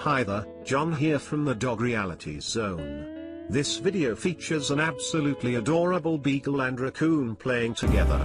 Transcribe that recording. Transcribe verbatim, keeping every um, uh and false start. Hi there, John here from the Dog Reality Zone. This video features an absolutely adorable beagle and raccoon playing together.